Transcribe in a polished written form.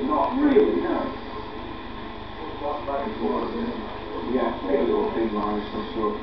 Not really, no. It's not back and forth, isn't it? Yeah, take a little thin line of some sort.